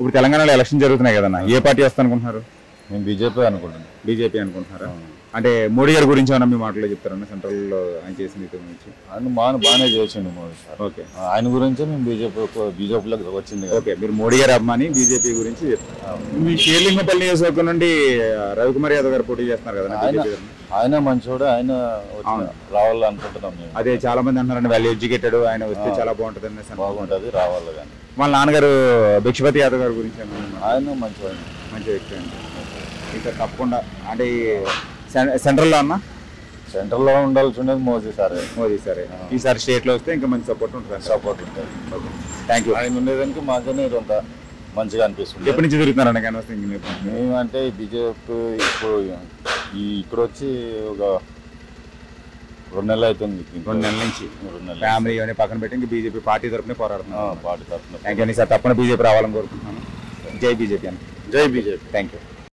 ఇప్పుడు తెలంగాణలో ఎలక్షన్ జరుగుతున్నాయి కదన్న, ఏ పార్టీ వస్తా అనుకుంటున్నారు? నేను బీజేపీ అనుకుంటున్నాను. బీజేపీ అనుకుంటున్నారా? అంటే మోడీ గారి గురించి ఏమన్నా మీ మాటలో చెప్తారన్న? సెంట్రల్లో ఆయన చేసిన గురించి ఆయన బాగానే చేసిండు మోడీ సార్. ఓకే, ఆయన గురించి మేము బీజేపీలోకి వచ్చింది. ఓకే, మీరు మోడీ గారు అమ్మాని బీజేపీ గురించి చెప్తారు. మీ షేర్లింగపల్లి నియోజకవర్గం నుండి రవికుమార్ యాదవ్ గారు పోటీ చేస్తున్నారు కదా, ఆయన మంచోడు, ఆయన రావాలనుకుంటున్నాం. అదే చాలా మంది అంటున్నారండి, వాళ్ళు ఎడ్యుకేటెడ్, ఆయన వస్తే చాలా బాగుంటుంది, బాగుంటుంది రావాలి. కానీ వాళ్ళ నాన్నగారు భిక్షపతి యాదవ్ గారి గురించి ఆయన మంచి వ్యక్తి అండి. ఇంకా తప్పకుండా అంటే సెంట్రల్లో అన్న, సెంట్రల్లో ఉండాల్సి మోదీ సారే. మోదీ సారే ఈసారి స్టేట్లో వస్తే ఇంకా మంచి సపోర్ట్ ఉంటుంది. సపోర్ట్ ఉంటుంది. Okay, thank you. ఆయన ఉండేదానికి మాకనే కొంత మంచిగా అనిపిస్తుంది. ఎప్పటి నుంచి తిరుగుతున్నారండి కానీ వస్తే? మేమంటే బీజేపీ ఇప్పుడు ఇక్కడ వచ్చి ఒక 2 నెలలు అవుతుంది. 2 నెలల నుంచి ఫ్యామిలీ ఇవన్నీ పక్కన పెట్టి ఇంకా బీజేపీ పార్టీ తరఫున పోరాడుతున్నాం. పార్టీ తరఫున థ్యాంక్ యూ అండి సార్. తప్పకుండా బీజేపీ రావాలని కోరుకుంటున్నాను. జై బీజేపీ అండి. జై బీజేపీ. Thank you.